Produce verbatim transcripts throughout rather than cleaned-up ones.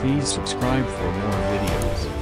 Please subscribe for more videos.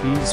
Please